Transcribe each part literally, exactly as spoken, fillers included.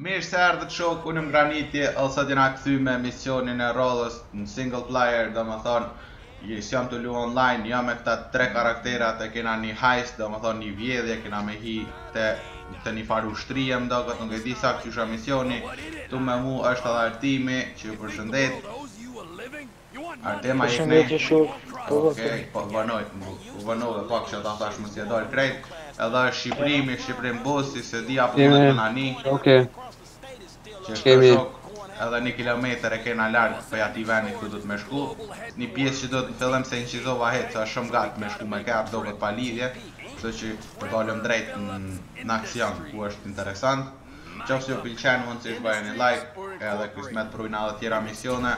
Mirë se ardhët shok, unë më graniti, ose dina këthyme misionin e rollës në single player, dhe më thonë, jesë jam të lu online, jam me këta tre karakterat e kena një heist, dhe më thonë një vjedhje, kena me hi të, të një faru shtrije më do, këtë nuk e di sa këqysha misioni, tu me mu është edhe artimi, që ju përshëndet. Artema i këne? Okej, po vënoj, u vënoj dhe pak që ta thash më si e dojnë krejt, edhe shqiprimi, shqiprim busi, se di apo në të nani. Okej. Kemi edhe një kilometër e kena largë për ati venit ku du të me shku. Një pjesë që do të në fillim se në qizova hetë, që është shumë gatë me shku me kap, do këtë pa lidhje, kështu që përdollëm drejt në aksion, ku është interesant. Qoftë ju pëlqen, mund si shbaj një like, edhe kismet prujna dhe tjera misione.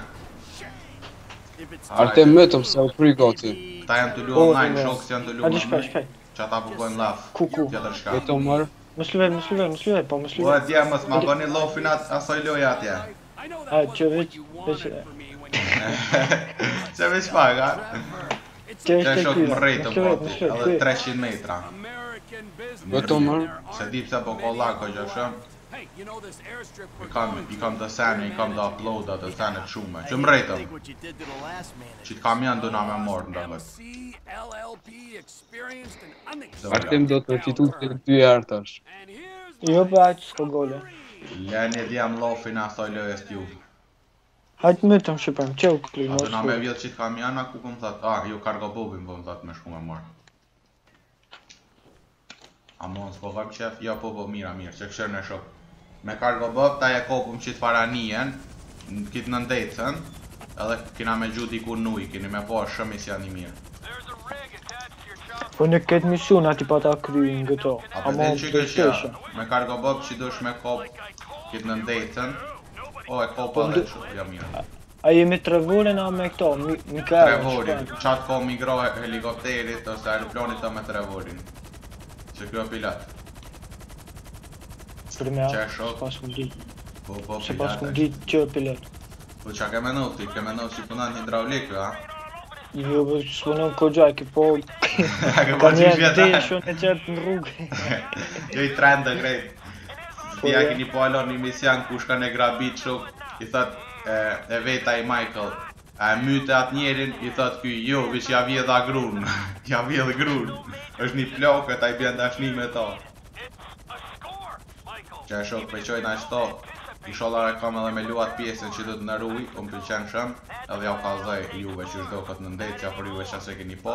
Arte mëtëm se u prigoti. Këta janë të lu online, shokës janë të lu online, që ata përkojnë laf, tjetër shka. Măsluve, măsluve, măsluve, po măsluve. Bă, tia, mă, s-mă bani lofin asoi leu ea, tia. A, ce veci, veci ea. Ce veci fac, a? Ce șoc mărăită, băti, ale trei sute metra. Bă, tu, mă? Se dipse pe colaco, așa. I kam të sene, i kam të uploada të sene shume, që mrejtëm. Që t'kamion du nga me morë në dëgët. Artem do të fitur të dy artash. Jo për haqë s'ko gole. Leni dhe jam lofin asoj lojës t'ju. Hajtë më të më shqipëm, që u këllu në shku? A të nga me vjetë që t'kamion, a ku këm thët, a, ju kargo bubin po më thët me shku me morë. Amon, s'po vëm qef, ja po po mira mirë, që këshër në shok. Me kargo bëp, ta e kopëm qitë faranijen, kitë në ndecën, edhe kina me gjuti ku nuj, kini me po është shumë i si janë i mirë. Po në këtë mision ati pa ta kryin gëto, amon përsteshe. Me kargo bëp që dush me kopë, kitë në ndecën, o e kopë edhe që, ja mirë. A jemi Trevorin a me këto, Michael? Trevorin, qatë ko migro helikopterit ose aeroplanit a me Trevorin. Që kjo pilat. Përmea, se pas këmë dit. Po, po, pilat. Se pas këmë dit që pilat. Po, që ke menu ti? Ke menu që punat një hidraulikë, a? Jo, po, që s'punu në kogja, ke po... Ka një të shumë e qërtë në rrugë. Jo, i trendë, grejt. Ti a kini po alon një misian ku shka në grabit shok, i thot e veta i Michael. A e myte atë njerin, i thot kuj, jo, vishë ja vjedha grun. Ja vjedhë grun. Është një plokë, ta i bjen dashni me ta. Që e shok, peqojnë a qëto. Ishola rekam edhe me luat pjesën që du të nëruj, unë përqenë shumë. Edhe ja u kazaj juve që shdo këtë nëndejt, që apër juve që se keni po.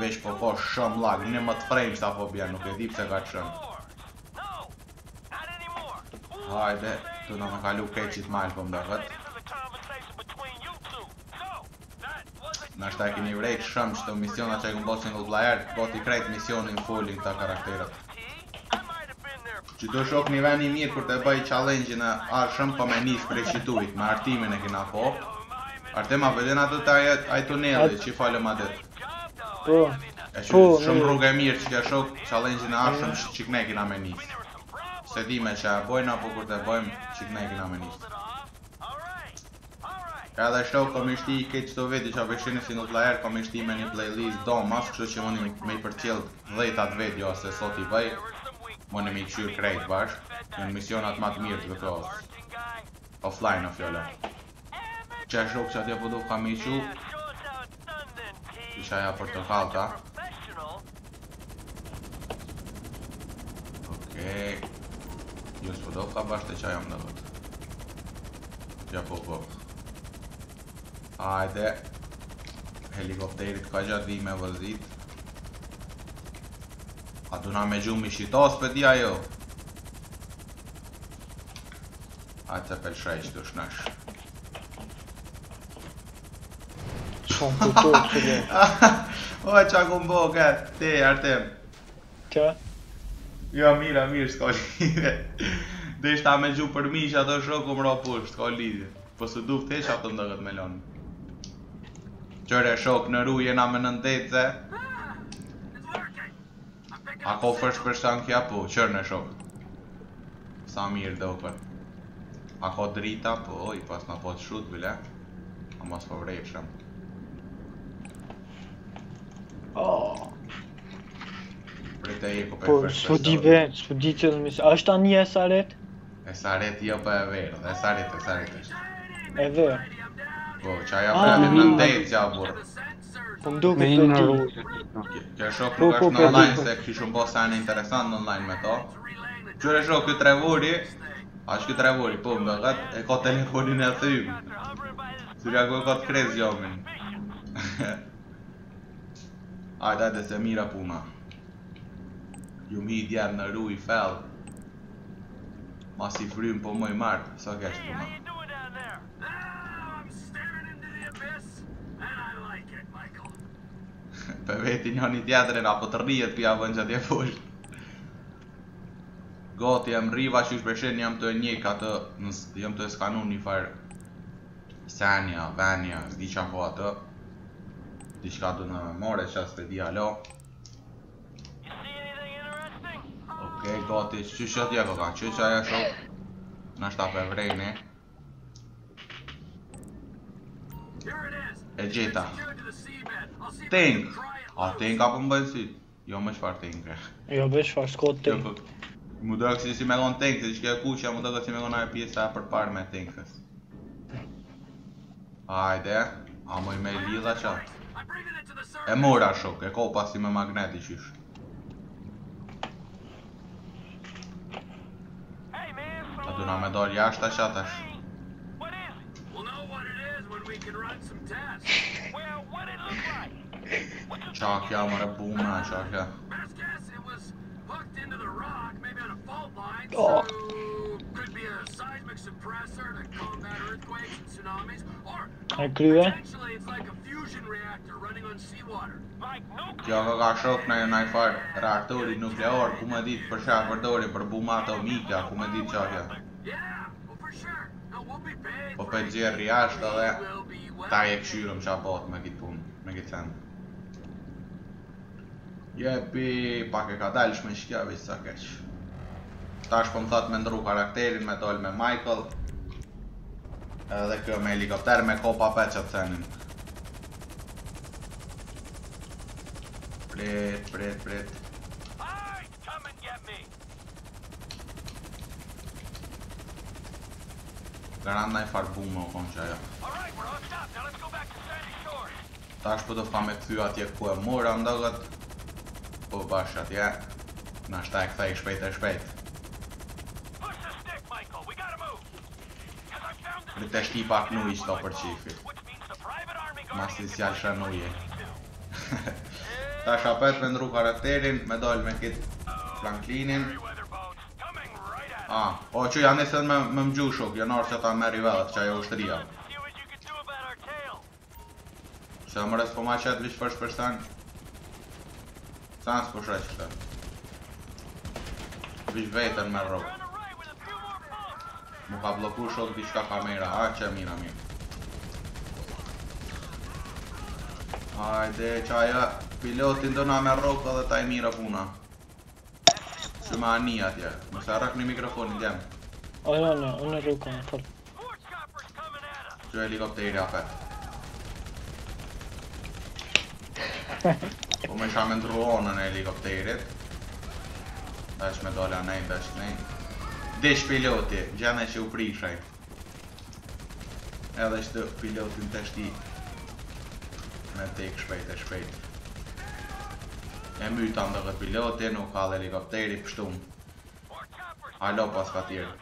Vesh po po shumë lag, një më të frame sa po bjen, nuk e dip se ka të shumë. Hajde, du në me kalu keqit majnë po më dërgët. Nashta e kini vrejt shumë që të misiona që e këmë bot single player, bot i krejt misionin fullin këta karakterët. Që do shok një veni mirë kur të bëj challenge-in e arshëm për me njës prej qituit, me artimin e kina po. Artema vëllin atë të aj tuneli që i falem adet. Po, po. Shumë rrugë e mirë që ke shok challenge-in e arshëm që këne kina me njës. Se dime që e bojna, po kur të bojmë që këne kina me njës. Edhe shok, kom ishti i këtë qëto veti që apeshini si nuk lajer, kom ishti me një playlist domas, kështu që mëni me i përqel dhejtat veti ose sot i bëj, mëni me i qyrë krejt bashkë, në misionat matë mirë të këto offline në fjole. Që e shok që atje përdu ka me i qu, isha ja për të kalta. Okej, ju së përdu ka bashkë të që jam në vëtë. Ja po po. Hajde, helikopterit ka gjatë dhime vëzit. A duna me gjumi shitas për dhja jo? Hajde se për shrejsh të shnash. Shumë të të të të të. Oj, qa këmë bo, këtë, te, Artem. Qa? Jo, mira, mirë, s'ka lidhe. Dhe ishta me gju për mi që ato shokum rapush, s'ka lidhe. Po së duft e që atë më dëgët me lonë. Qëre shok, në ru jena me nëndejtë dhe a ko fërsh përshtan kja po, qërë në shok. Sa mirë dhe opër. A ko drita po, oj, pas në po të shut bile. A mos po vrej shëm. Prejte e ko për fërsh përshtan. Po, s'po di be, s'po di që në misë, a është ta një e saret? Esa arăt eu pe vero, esa arăt, esa arăt. E vero. Bă, ce-ai avea de năndeiți abur. Cum duc în tot. Chiar jocul ăștia online, se și un boss an interesant online me to. Cure jocul Trevori, aș că Trevori, pum, băgat, e cu telefonul ăla tău. Suria cu tot crezi oameni. Ai da de se mira puma. Eu mi-i diar në rui fel. Mas i frym po moj mart, sa kesh puma. Pe veti një një tjetërin, apo të rrijet pia vën që tje fush. Gati, jem rriva që shpeshin jem të njek atë, jem të skanun një farë. Senja, venja, zdi që po atë. Dishka du në memore që aspe di alo. Ok, gati, që që tje po kanë, që që aja shok. Nështa pe vrejni. E gjeta Teng. A Teng apo më bëjnë si? Jo më shfar Teng. Jo më shfar s'kot Teng. Më dojë kësi si me kon Teng, se që ke kuqe, më dojë kësi me kon aje pjesa për parë me Tengës. Hajde, a më i me i lidha qa. E mora shok, e ko pasi me magneti qysh. A du na me dojë jashta qatash. Qa kja mërë buna, qa kja. E kryve? Kjo kë ka shok në në i farë reaktori nukleor, ku me ditë për shak përdori për buma atomika, ku me ditë qa kja. Po për gjerë jashtë dhe ta e këshyrëm qa botë me kitë punë, me kitë sendë. Jepi, pak e ka dalsh me shkjavis sa keq. Tash po më thot me ndru karakterin, me doll me Michael. Edhe kjo me helikopter me kopa peqet senin. Prit, prit, prit. Garant na i farbume u kom që ajo. Tash po do fka me këthy atje ku e mora ndëgët. Po bashkë atje, nashta e këthej shpejt e shpejt. Rite shti pak nuj qëto për qifi. Masi s'jall shënuje. Ta shapet me ndru karakterin, me doll me kit Franklinin. A, o që janë nisën me mgju shuk, janë orë që ta me rivelet që ajo është ria. Që më rësë po ma qëtë vish përsh përsen. Sa në s'pushroj që të vish vetën me rrog. Mu ka bloku shok diqka kamera, a që mira mirë. Hajde që aja pilotin dëna me rrog edhe ta i mira puna. Që ma ani atje, mëse rrak një mikrofoni djem. O jo në, unë e rruka në fërë. Që helikopteri apet. Po me shame ndru onën e helikopterit. Dash me dola nej, dash nej. Dish piloti, gjene që u prishaj. Edhe që pilotin të shti. Me tek shpejt e shpejt. E mytan dhe këtë piloti, nuk ka dhe helikopteri pështum. Halo pas ka tjerë.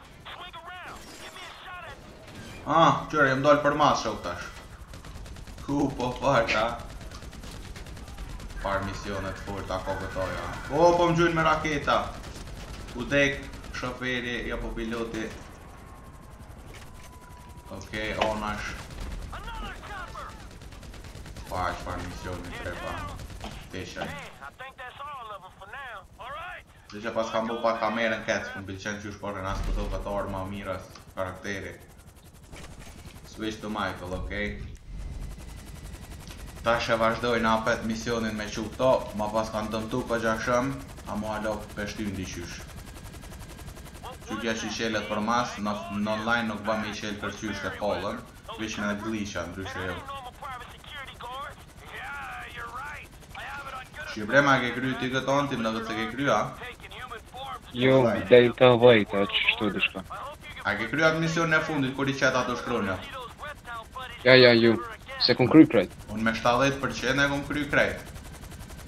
Ah, qërë, jem dollë për mas shok tash. Ku po farta. Par misionet furt a ko këtoja. O, po më gjujnë me raketa. U dek, shoferi, ja po piloti. Okej, onash. Paq, par misionet trepa. Tesha. Desha pas kam bu pa kamerën kec. Më bilqen që shporën as këto këtë orë ma miras karakteri. Switch to Michael, okej. Ta shë vazhdojnë apet misionin me që këto, ma pas kanë dëmtu për gjashëm, a mu alo pështim diqysh. Që kja që i qelet për mas, në online nuk bëm i qelë për qysh të kolën, vish me në glisha, ndryshe jo. Që i brema ke kryu ti këtë ontim, në këtë se ke kryu a? Jo, dejnë të vajta, që shtu dishka. Dacă crew misiuni nefundit kur i qeta ato shkronja. Ja, ja, ju. Se kun kry krejt. Unë me shtatëdhjetë përqind e kun kry krejt.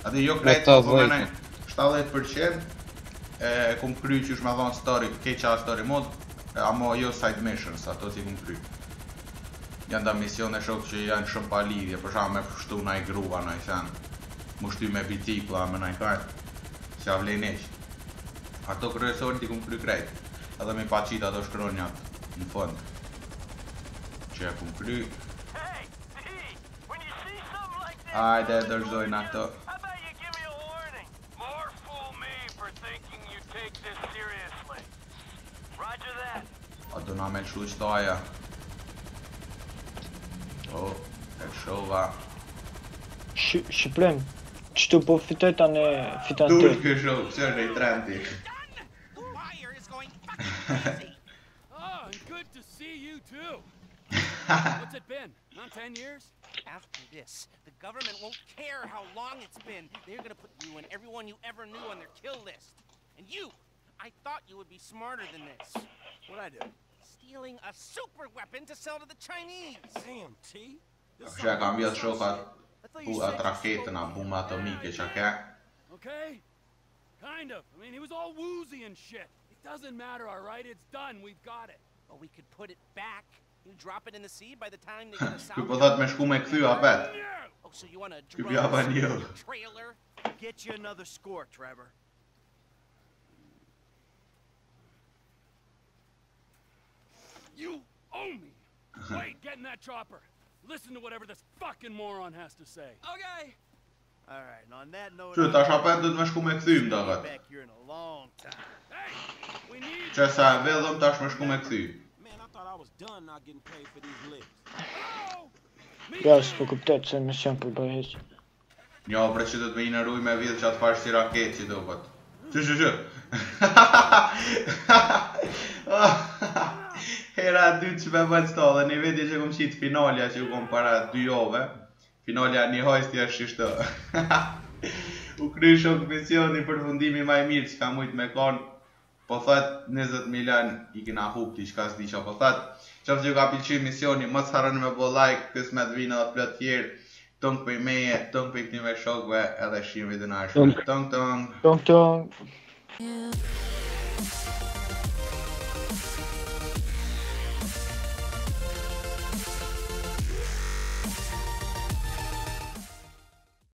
Ati jo krejt, po me nejt. shtatëdhjetë përqind e kun kry që shme dhon story, keqa story mod, amo jo side missions, ato si kun kry. Janë da misione shok që janë shumë pa lidhje, përsha me fështu naj gruva, naj sen. Mushtu me bicikla, me naj kart. Se avlenish. Ato kërësori ti kun kry krejt. Edhe mi pa qita ato shkronjat në fund që e kun kry. Ajde, dërzojnë ato. A do na me lëshu qëtaja. O, e shova. Shqiprim, qëtu po fitoj tani fitan të. Dush kësho, që është e i trendi. Oh, good to see you too. What's it been? Not ten years? After this, the government won't care how long it's been. They're gonna put you and everyone you ever knew on their kill list. And you, I thought you would be smarter than this. What'd I do? Stealing a super weapon to sell to the Chinese. Sam T. Așa că am viat șocat cu atrachetă bomba atomică, așa că. Okay. Kind of. I mean, he was all woozy and shit. Doesn't matter, all right? It's done. We've got it. But we could put it back. You drop it in the sea by the time they get us out. Oh, so you want to trailer? Get you another score, Trevor. You owe me. Wait, get in that chopper. Listen to whatever this fucking moron has to say. Okay. All right, on that note, I'm back here in a long time. Just sa vedhëm tash më shku me kthy. Gas, po kuptet se më shën për bëheq. Jo, për që do të me i nëruj me vidhë që atë fash si raket që do bët. Që që që? Hera dytë që me bëtë sto dhe një vetje që kom qitë finalja që kom para dy jove. Finalja një hojst jeshtë shishtë. U kry shok misioni për fundimi maj mirë që ka mujtë me konë. Po thët, njëzet milion i kina hupti, qka s'di që po thët. Qëfë që ka pilqin misioni, mos harroni me bo like, kësmet vina dhe plët tjerë. Tëngë për i meje, tëngë për i këtime shokve, edhe shimi dhe nashme. Tëngë, tëngë. Tëngë, tëngë.